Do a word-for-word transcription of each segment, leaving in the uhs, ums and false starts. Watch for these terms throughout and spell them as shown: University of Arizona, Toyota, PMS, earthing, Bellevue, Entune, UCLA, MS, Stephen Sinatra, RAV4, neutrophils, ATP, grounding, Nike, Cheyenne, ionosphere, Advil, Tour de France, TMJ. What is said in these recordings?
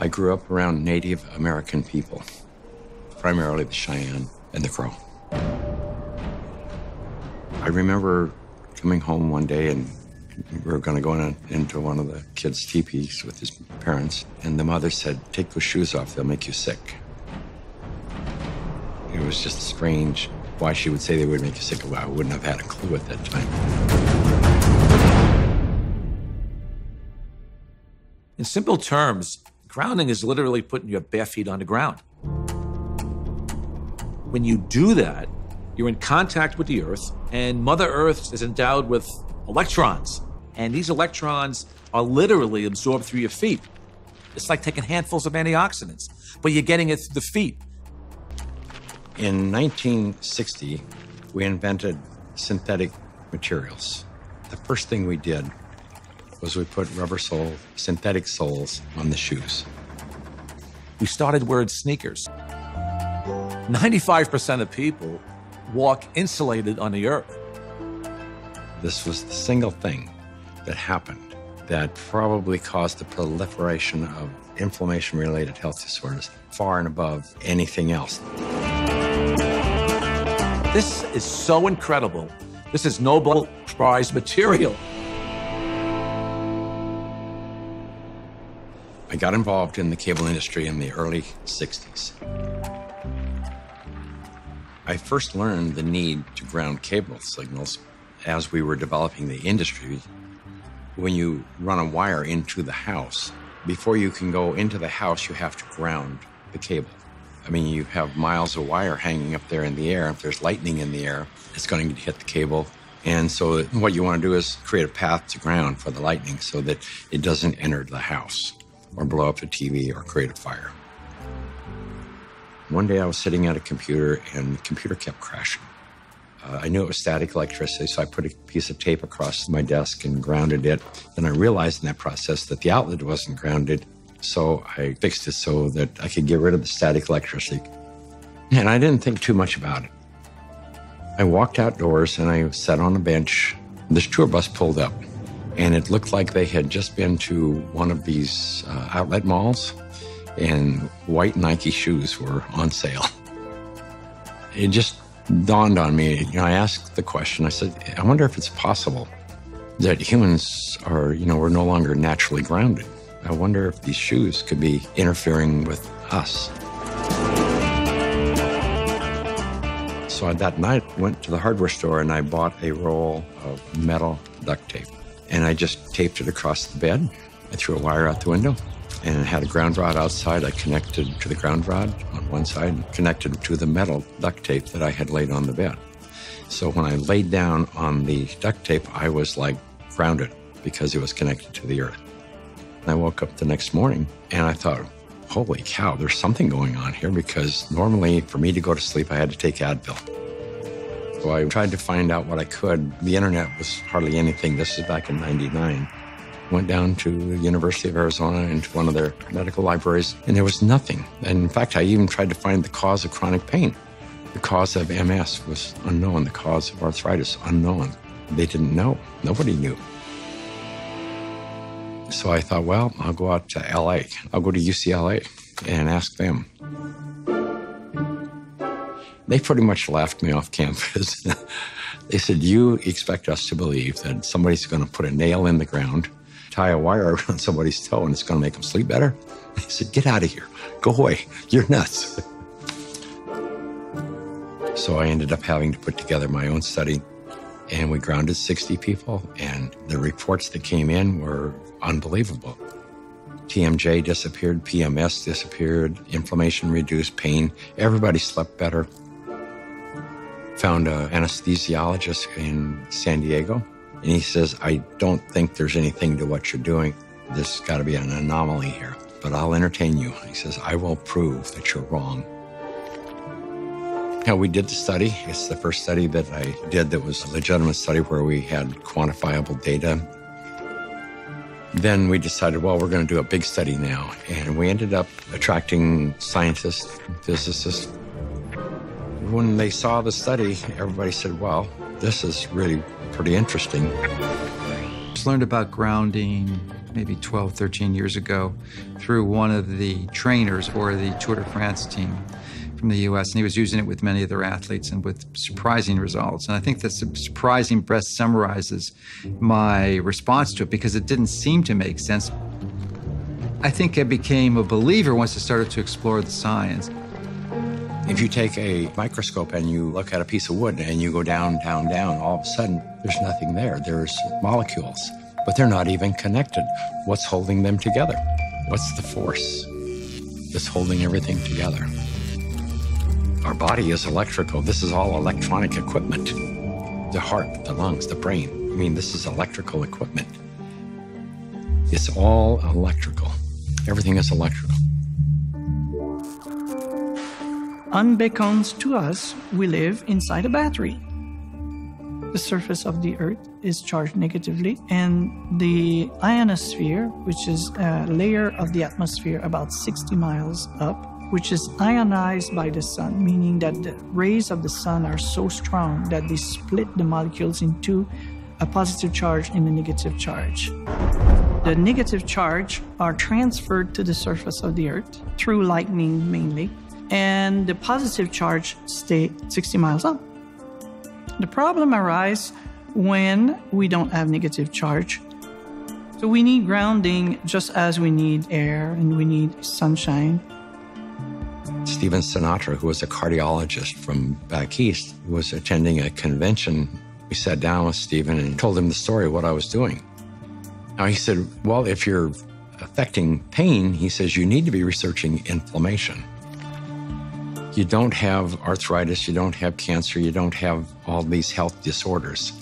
I grew up around Native American people, primarily the Cheyenne and the Crow. I remember coming home one day and we were going to go in, into one of the kids' teepees with his parents, and the mother said, "Take those shoes off, they'll make you sick." It was just strange why she would say they would make you sick. Well, I wouldn't have had a clue at that time. In simple terms, grounding is literally putting your bare feet on the ground. When you do that, you're in contact with the Earth, and Mother Earth is endowed with electrons. And these electrons are literally absorbed through your feet. It's like taking handfuls of antioxidants, but you're getting it through the feet. In nineteen sixty, we invented synthetic materials. The first thing we did was we put rubber sole, synthetic soles on the shoes. We started wearing sneakers. ninety-five percent of people walk insulated on the Earth. This was the single thing that happened that probably caused the proliferation of inflammation-related health disorders far and above anything else. This is so incredible. This is Nobel Prize material. I got involved in the cable industry in the early sixties. I first learned the need to ground cable signals as we were developing the industry. When you run a wire into the house, before you can go into the house, you have to ground the cable. I mean, you have miles of wire hanging up there in the air. If there's lightning in the air, it's going to hit the cable. And so what you want to do is create a path to ground for the lightning so that it doesn't enter the house or blow up the T V or create a fire. One day I was sitting at a computer and the computer kept crashing. Uh, I knew it was static electricity, so I put a piece of tape across my desk and grounded it. Then I realized in that process that the outlet wasn't grounded. So I fixed it so that I could get rid of the static electricity. And I didn't think too much about it. I walked outdoors and I sat on a bench. This tour bus pulled up and it looked like they had just been to one of these uh, outlet malls, and white Nike shoes were on sale. It just dawned on me. You know, I asked the question, I said, I wonder if it's possible that humans are, you know, we're no longer naturally grounded. I wonder if these shoes could be interfering with us. So that night, I went to the hardware store and I bought a roll of metal duct tape. And I just taped it across the bed. I threw a wire out the window and had a ground rod outside. I connected to the ground rod on one side and connected to the metal duct tape that I had laid on the bed. So when I laid down on the duct tape, I was like grounded because it was connected to the Earth. I woke up the next morning and I thought, holy cow, there's something going on here, because normally for me to go to sleep, I had to take Advil. So I tried to find out what I could. The internet was hardly anything. This is back in ninety-nine. Went down to the University of Arizona into one of their medical libraries, and there was nothing. And in fact, I even tried to find the cause of chronic pain. The cause of M S was unknown. The cause of arthritis, unknown. They didn't know. Nobody knew. So I thought, well, I'll go out to L A. I'll go to U C L A and ask them. They pretty much laughed me off campus. They said, you expect us to believe that somebody's going to put a nail in the ground, tie a wire around somebody's toe, and it's going to make them sleep better? I said, get out of here. Go away. You're nuts. So I ended up having to put together my own study. And we grounded sixty people, and the reports that came in were unbelievable. T M J disappeared, P M S disappeared, inflammation reduced, pain. Everybody slept better. Found an anesthesiologist in San Diego, and he says, I don't think there's anything to what you're doing. There's got to be an anomaly here, but I'll entertain you. He says, I will prove that you're wrong. Now, we did the study. It's the first study that I did that was a legitimate study where we had quantifiable data. Then we decided, well, we're going to do a big study now. And we ended up attracting scientists, physicists. When they saw the study, everybody said, well, this is really pretty interesting. Just learned about grounding maybe twelve, thirteen years ago through one of the trainers for the Tour de France team from the U S, and he was using it with many of their athletes and with surprising results. And I think that surprising best summarizes my response to it because it didn't seem to make sense. I think I became a believer once I started to explore the science. If you take a microscope and you look at a piece of wood and you go down, down, down, all of a sudden there's nothing there. There's molecules, but they're not even connected. What's holding them together? What's the force that's holding everything together? Our body is electrical. This is all electronic equipment. The heart, the lungs, the brain. I mean, this is electrical equipment. It's all electrical. Everything is electrical. Unbeckons to us, we live inside a battery. The surface of the Earth is charged negatively, and the ionosphere, which is a layer of the atmosphere about sixty miles up, which is ionized by the sun, meaning that the rays of the sun are so strong that they split the molecules into a positive charge and a negative charge. The negative charge are transferred to the surface of the Earth through lightning mainly, and the positive charge stay sixty miles up. The problem arises when we don't have negative charge. So we need grounding just as we need air and we need sunshine. Stephen Sinatra, who was a cardiologist from back east, was attending a convention. We sat down with Stephen and told him the story of what I was doing. Now he said, well, if you're affecting pain, he says, you need to be researching inflammation. You don't have arthritis, you don't have cancer, you don't have all these health disorders.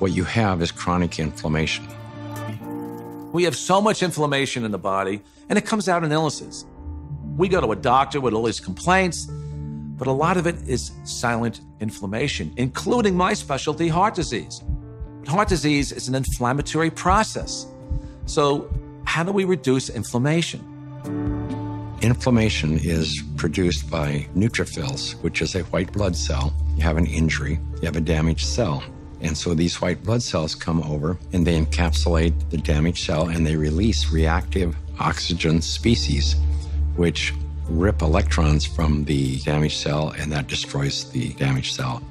What you have is chronic inflammation. We have so much inflammation in the body, and it comes out in illnesses. We go to a doctor with all these complaints, but a lot of it is silent inflammation, including my specialty, heart disease. Heart disease is an inflammatory process. So how do we reduce inflammation? Inflammation is produced by neutrophils, which is a white blood cell. You have an injury, you have a damaged cell. And so these white blood cells come over and they encapsulate the damaged cell and they release reactive oxygen species, which rip electrons from the damaged cell, and that destroys the damaged cell.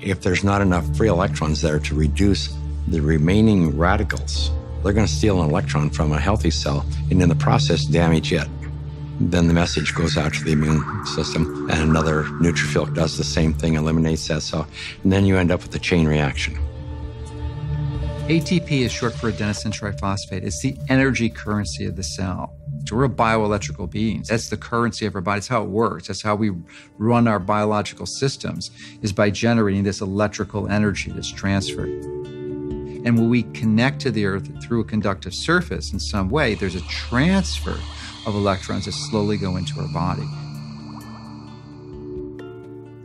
If there's not enough free electrons there to reduce the remaining radicals, they're going to steal an electron from a healthy cell and in the process damage it. Then the message goes out to the immune system, and another neutrophil does the same thing, eliminates that cell, and then you end up with a chain reaction. A T P is short for adenosine triphosphate. It's the energy currency of the cell. So we're bioelectrical beings. That's the currency of our body. That's how it works. That's how we run our biological systems, is by generating this electrical energy that's transferred. And when we connect to the Earth through a conductive surface in some way, there's a transfer of electrons that slowly go into our body.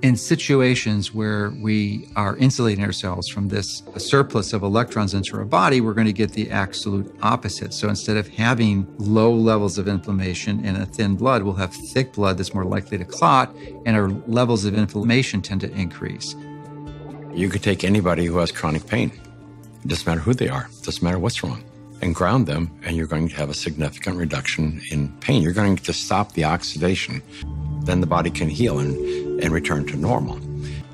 In situations where we are insulating ourselves from this surplus of electrons into our body, we're going to get the absolute opposite. So instead of having low levels of inflammation in a thin blood, we'll have thick blood that's more likely to clot, and our levels of inflammation tend to increase. You could take anybody who has chronic pain. It doesn't matter who they are. It doesn't matter what's wrong. And ground them, and you're going to have a significant reduction in pain. You're going to stop the oxidation. Then the body can heal and, and return to normal.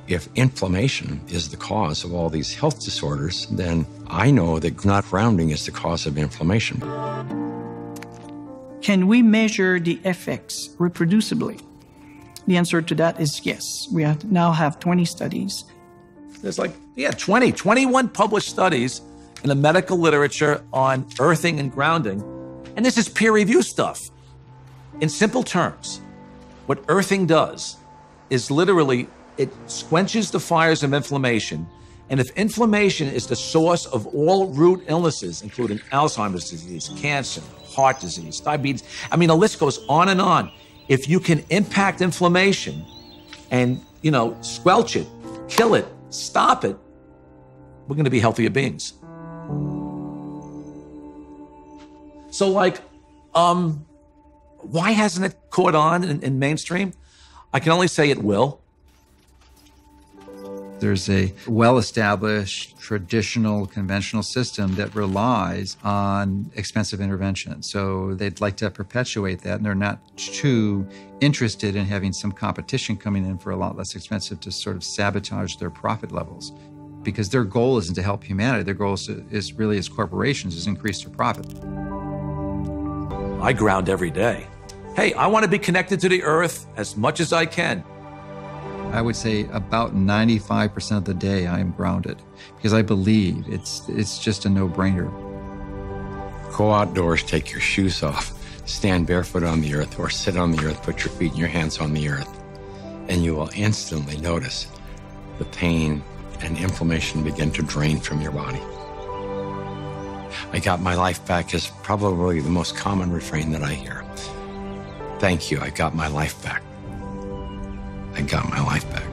If inflammation is the cause of all these health disorders, then I know that not grounding is the cause of inflammation. Can we measure the effects reproducibly? The answer to that is yes. We have, now have twenty studies. There's like, yeah, twenty, twenty-one published studies in the medical literature on earthing and grounding. And this is peer-reviewed stuff. In simple terms, what earthing does is literally it squenches the fires of inflammation. And if inflammation is the source of all root illnesses, including Alzheimer's disease, cancer, heart disease, diabetes, I mean, the list goes on and on. If you can impact inflammation and, you know, squelch it, kill it, stop it, we're going to be healthier beings. So like, um, why hasn't it caught on in, in mainstream? I can only say it will. There's a well-established, traditional, conventional system that relies on expensive intervention. So they'd like to perpetuate that, and they're not too interested in having some competition coming in for a lot less expensive to sort of sabotage their profit levels, because their goal isn't to help humanity. Their goal is, to, is really, as corporations, is increase their profit. I ground every day. Hey, I want to be connected to the earth as much as I can. I would say about ninety-five percent of the day I am grounded, because I believe it's, it's just a no-brainer. Go outdoors, take your shoes off, stand barefoot on the earth, or sit on the earth, put your feet and your hands on the earth, and you will instantly notice the pain and inflammation begin to drain from your body. I got my life back is probably the most common refrain that I hear. Thank you, I got my life back. I got my life back.